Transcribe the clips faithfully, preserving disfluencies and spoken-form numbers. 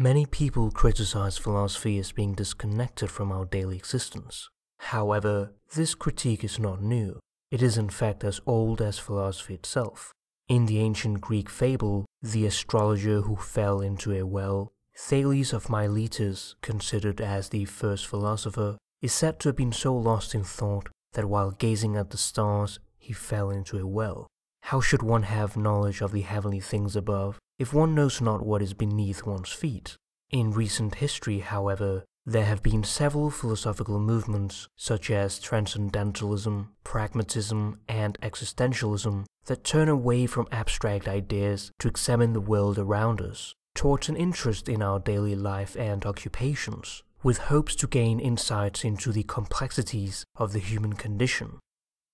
Many people criticize philosophy as being disconnected from our daily existence. However, this critique is not new. It is in fact as old as philosophy itself. In the ancient Greek fable, the astrologer who fell into a well, Thales of Miletus, considered as the first philosopher, is said to have been so lost in thought that while gazing at the stars, he fell into a well. How should one have knowledge of the heavenly things above if one knows not what is beneath one's feet? In recent history, however, there have been several philosophical movements such as transcendentalism, pragmatism, and existentialism that turn away from abstract ideas to examine the world around us, towards an interest in our daily life and occupations, with hopes to gain insights into the complexities of the human condition.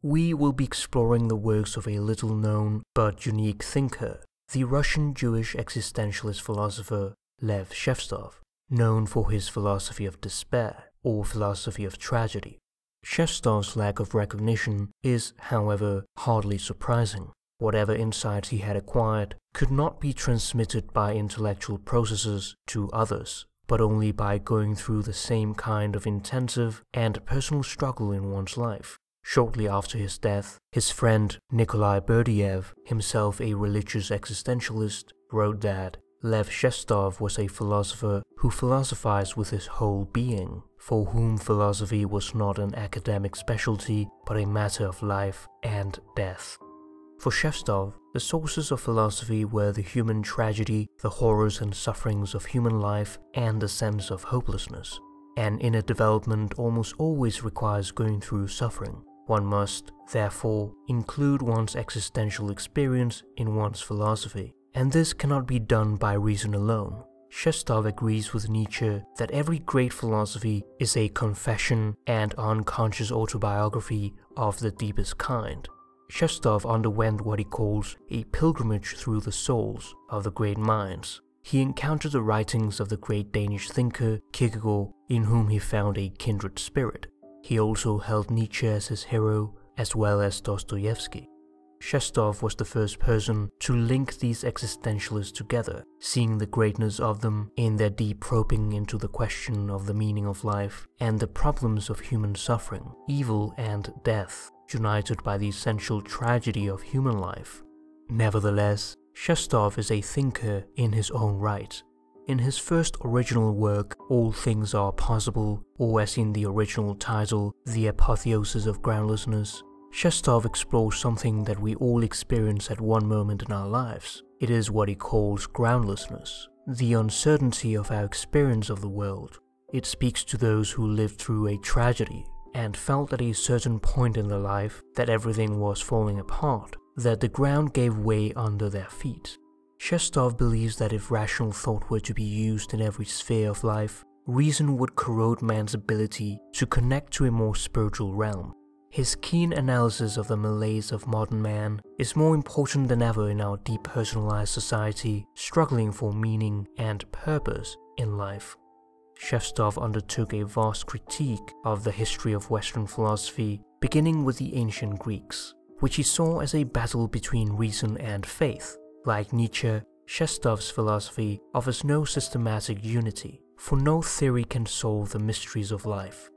We will be exploring the works of a little-known but unique thinker, the Russian Jewish existentialist philosopher Lev Shestov, known for his philosophy of despair or philosophy of tragedy. Shestov's lack of recognition is, however, hardly surprising. Whatever insights he had acquired could not be transmitted by intellectual processes to others, but only by going through the same kind of intensive and personal struggle in one's life. Shortly after his death, his friend Nikolai Berdyaev, himself a religious existentialist, wrote that Lev Shestov was a philosopher who philosophized with his whole being, for whom philosophy was not an academic specialty but a matter of life and death. For Shestov, the sources of philosophy were the human tragedy, the horrors and sufferings of human life, and the sense of hopelessness. An inner development almost always requires going through suffering. One must, therefore, include one's existential experience in one's philosophy, and this cannot be done by reason alone. Shestov agrees with Nietzsche that every great philosophy is a confession and unconscious autobiography of the deepest kind. Shestov underwent what he calls a pilgrimage through the souls of the great minds. He encountered the writings of the great Danish thinker Kierkegaard, in whom he found a kindred spirit. He also held Nietzsche as his hero, as well as Dostoevsky. Shestov was the first person to link these existentialists together, seeing the greatness of them in their deep probing into the question of the meaning of life and the problems of human suffering, evil and death, united by the essential tragedy of human life. Nevertheless, Shestov is a thinker in his own right. In his first original work, All Things Are Possible, or as in the original title, The Apotheosis of Groundlessness, Shestov explores something that we all experience at one moment in our lives. It is what he calls groundlessness, the uncertainty of our experience of the world. It speaks to those who lived through a tragedy and felt at a certain point in their life that everything was falling apart, that the ground gave way under their feet. Shestov believes that if rational thought were to be used in every sphere of life, reason would corrode man's ability to connect to a more spiritual realm. His keen analysis of the malaise of modern man is more important than ever in our depersonalized society, struggling for meaning and purpose in life. Shestov undertook a vast critique of the history of Western philosophy, beginning with the ancient Greeks, which he saw as a battle between reason and faith. Like Nietzsche, Shestov's philosophy offers no systematic unity, for no theory can solve the mysteries of life.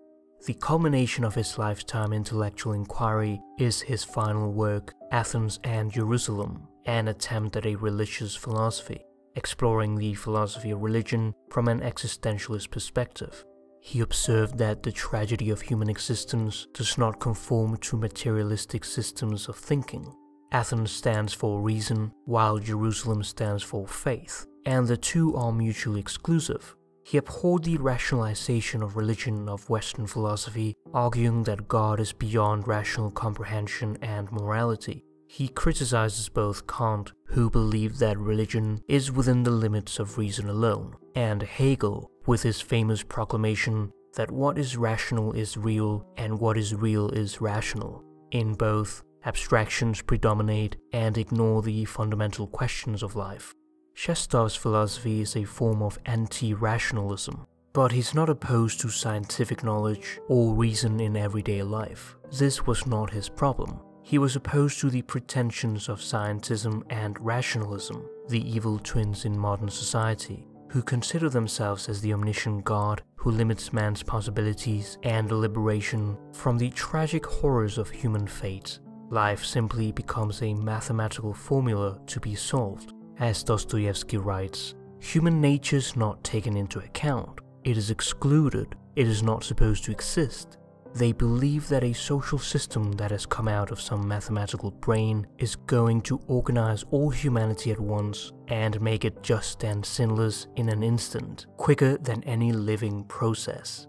The culmination of his lifetime intellectual inquiry is his final work, Athens and Jerusalem, an attempt at a religious philosophy, exploring the philosophy of religion from an existentialist perspective. He observed that the tragedy of human existence does not conform to materialistic systems of thinking. Athens stands for reason, while Jerusalem stands for faith, and the two are mutually exclusive. He abhorred the rationalization of religion of Western philosophy, arguing that God is beyond rational comprehension and morality. He criticizes both Kant, who believed that religion is within the limits of reason alone, and Hegel, with his famous proclamation that what is rational is real and what is real is rational. In both, abstractions predominate and ignore the fundamental questions of life. Shestov's philosophy is a form of anti-rationalism, but he's not opposed to scientific knowledge or reason in everyday life. This was not his problem. He was opposed to the pretensions of scientism and rationalism, the evil twins in modern society. who consider themselves as the omniscient God who limits man's possibilities and liberation from the tragic horrors of human fate. Life simply becomes a mathematical formula to be solved. As Dostoevsky writes, human nature is not taken into account, it is excluded, it is not supposed to exist. They believe that a social system that has come out of some mathematical brain is going to organize all humanity at once and make it just and sinless in an instant, quicker than any living process.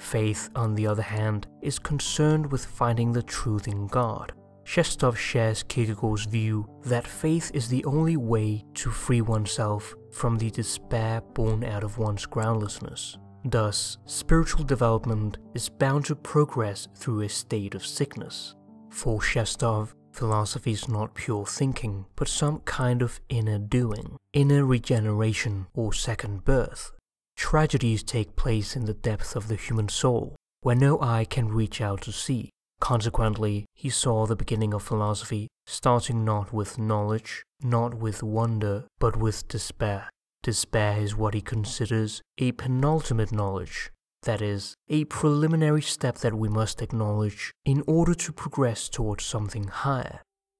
Faith, on the other hand, is concerned with finding the truth in God. Shestov shares Kierkegaard's view that faith is the only way to free oneself from the despair born out of one's groundlessness. Thus, spiritual development is bound to progress through a state of sickness. For Shestov, philosophy is not pure thinking, but some kind of inner doing, inner regeneration or second birth. Tragedies take place in the depth of the human soul, where no eye can reach out to see. Consequently, he saw the beginning of philosophy starting not with knowledge, not with wonder, but with despair. Despair is what he considers a penultimate knowledge, that is, a preliminary step that we must acknowledge in order to progress towards something higher.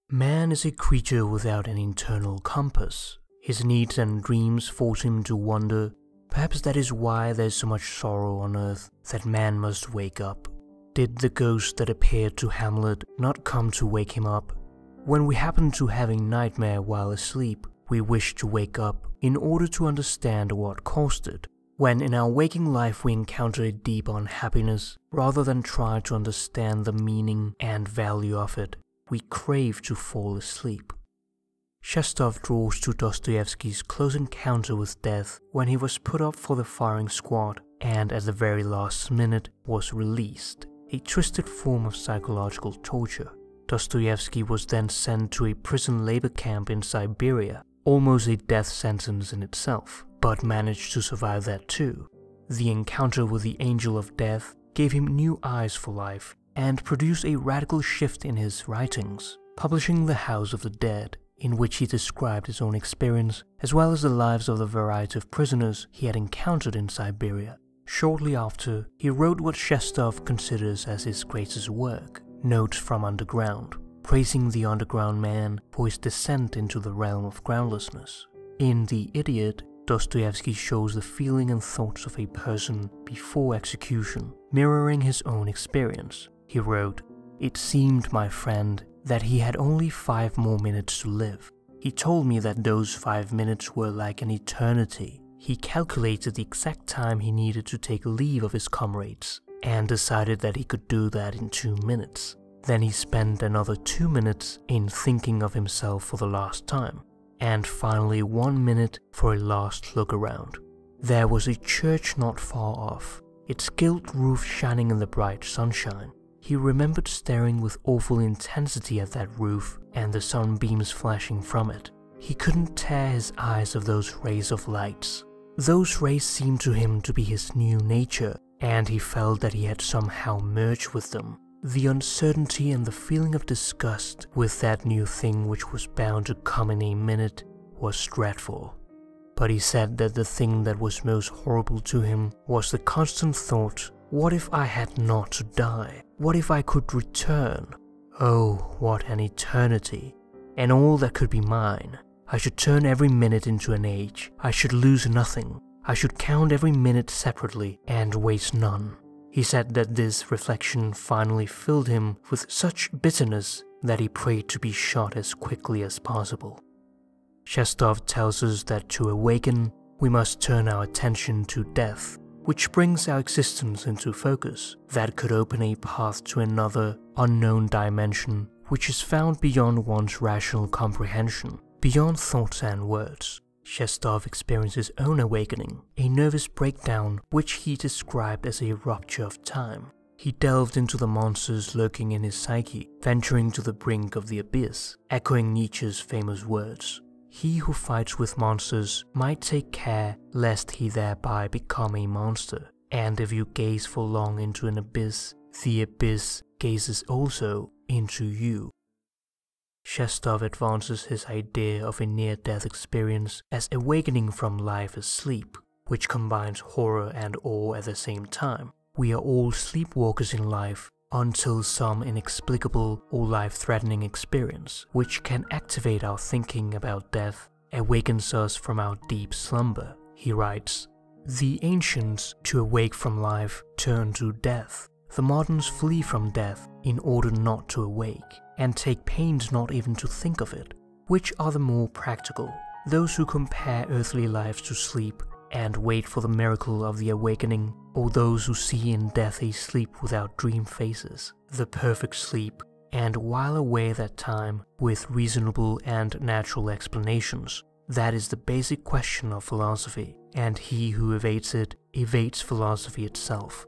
Man is a creature without an internal compass. His needs and dreams force him to wander. Perhaps that is why there is so much sorrow on earth, that man must wake up. Did the ghost that appeared to Hamlet not come to wake him up? When we happen to have a nightmare while asleep, we wish to wake up in order to understand what caused it. When in our waking life we encounter a deep unhappiness, rather than try to understand the meaning and value of it, we crave to fall asleep. Shestov draws to Dostoevsky's close encounter with death when he was put up for the firing squad and at the very last minute was released, a twisted form of psychological torture. Dostoevsky was then sent to a prison labor camp in Siberia, almost a death sentence in itself, but managed to survive that too. The encounter with the angel of death gave him new eyes for life and produced a radical shift in his writings, publishing The House of the Dead, in which he described his own experience as well as the lives of the variety of prisoners he had encountered in Siberia. Shortly after, he wrote what Shestov considers as his greatest work, Notes from Underground, praising the underground man for his descent into the realm of groundlessness. In The Idiot, Dostoevsky shows the feeling and thoughts of a person before execution, mirroring his own experience. He wrote, "It seemed, my friend, that he had only five more minutes to live. He told me that those five minutes were like an eternity. He calculated the exact time he needed to take leave of his comrades and decided that he could do that in two minutes. Then he spent another two minutes in thinking of himself for the last time, and finally one minute for a last look around. There was a church not far off, its gilt roof shining in the bright sunshine. He remembered staring with awful intensity at that roof and the sunbeams flashing from it. He couldn't tear his eyes of those rays of lights. Those rays seemed to him to be his new nature, and he felt that he had somehow merged with them. The uncertainty and the feeling of disgust with that new thing which was bound to come in a minute was dreadful." But he said that the thing that was most horrible to him was the constant thought, what if I had not to die? What if I could return? Oh, what an eternity, and all that could be mine. I should turn every minute into an age. I should lose nothing. I should count every minute separately and waste none. He said that this reflection finally filled him with such bitterness that he prayed to be shot as quickly as possible. Shestov tells us that to awaken, we must turn our attention to death, which brings our existence into focus. That could open a path to another unknown dimension, which is found beyond one's rational comprehension, beyond thoughts and words. Shestov experienced his own awakening, a nervous breakdown which he described as a rupture of time. He delved into the monsters lurking in his psyche, venturing to the brink of the abyss, echoing Nietzsche's famous words, "He who fights with monsters might take care lest he thereby become a monster, and if you gaze for long into an abyss, the abyss gazes also into you." Shestov advances his idea of a near-death experience as awakening from life as sleep, which combines horror and awe at the same time. We are all sleepwalkers in life until some inexplicable or life-threatening experience, which can activate our thinking about death, awakens us from our deep slumber. He writes, "The ancients, to awake from life, turn to death. The moderns flee from death in order not to awake, and take pains not even to think of it. Which are the more practical? Those who compare earthly lives to sleep and wait for the miracle of the awakening, or those who see in death a sleep without dream faces, the perfect sleep, and while away that time with reasonable and natural explanations. That is the basic question of philosophy, and he who evades it evades philosophy itself."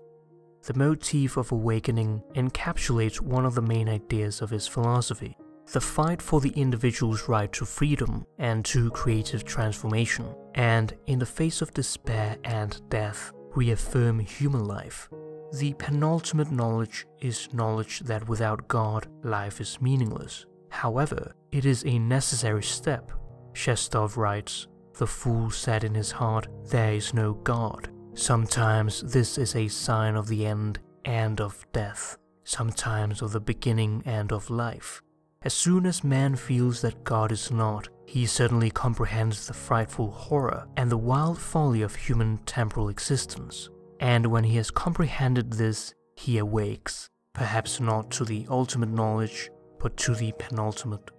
The motif of awakening encapsulates one of the main ideas of his philosophy, the fight for the individual's right to freedom and to creative transformation, and, in the face of despair and death, reaffirm human life. The penultimate knowledge is knowledge that without God, life is meaningless. However, it is a necessary step. Shestov writes, "The fool said in his heart, there is no God. Sometimes this is a sign of the end and of death, sometimes of the beginning and of life. As soon as man feels that God is not, he suddenly comprehends the frightful horror and the wild folly of human temporal existence. And when he has comprehended this, he awakes, perhaps not to the ultimate knowledge, but to the penultimate."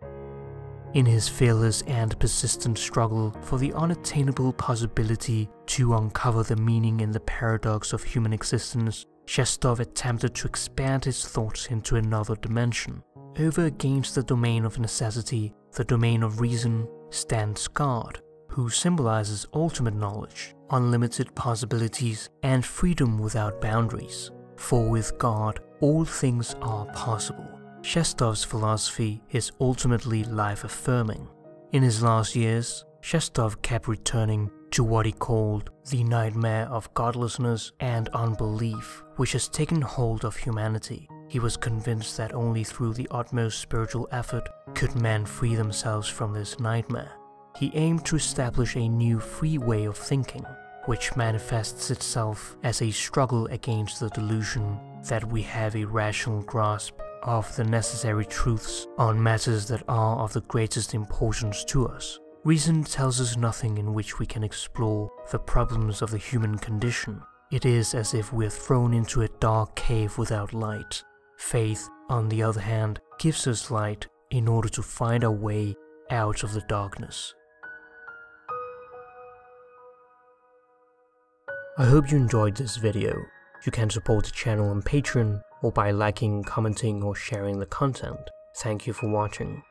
In his fearless and persistent struggle for the unattainable possibility to uncover the meaning in the paradox of human existence, Shestov attempted to expand his thoughts into another dimension. Over against the domain of necessity, the domain of reason, stands God, who symbolizes ultimate knowledge, unlimited possibilities, and freedom without boundaries. For with God, all things are possible. Shestov's philosophy is ultimately life-affirming. In his last years, Shestov kept returning to what he called the nightmare of godlessness and unbelief, which has taken hold of humanity. He was convinced that only through the utmost spiritual effort could men free themselves from this nightmare. He aimed to establish a new free way of thinking, which manifests itself as a struggle against the delusion that we have a rational grasp of the necessary truths on matters that are of the greatest importance to us. Reason tells us nothing in which we can explore the problems of the human condition. It is as if we are thrown into a dark cave without light. Faith, on the other hand, gives us light in order to find our way out of the darkness. I hope you enjoyed this video. You can support the channel on Patreon, or by liking, commenting, or sharing the content. Thank you for watching.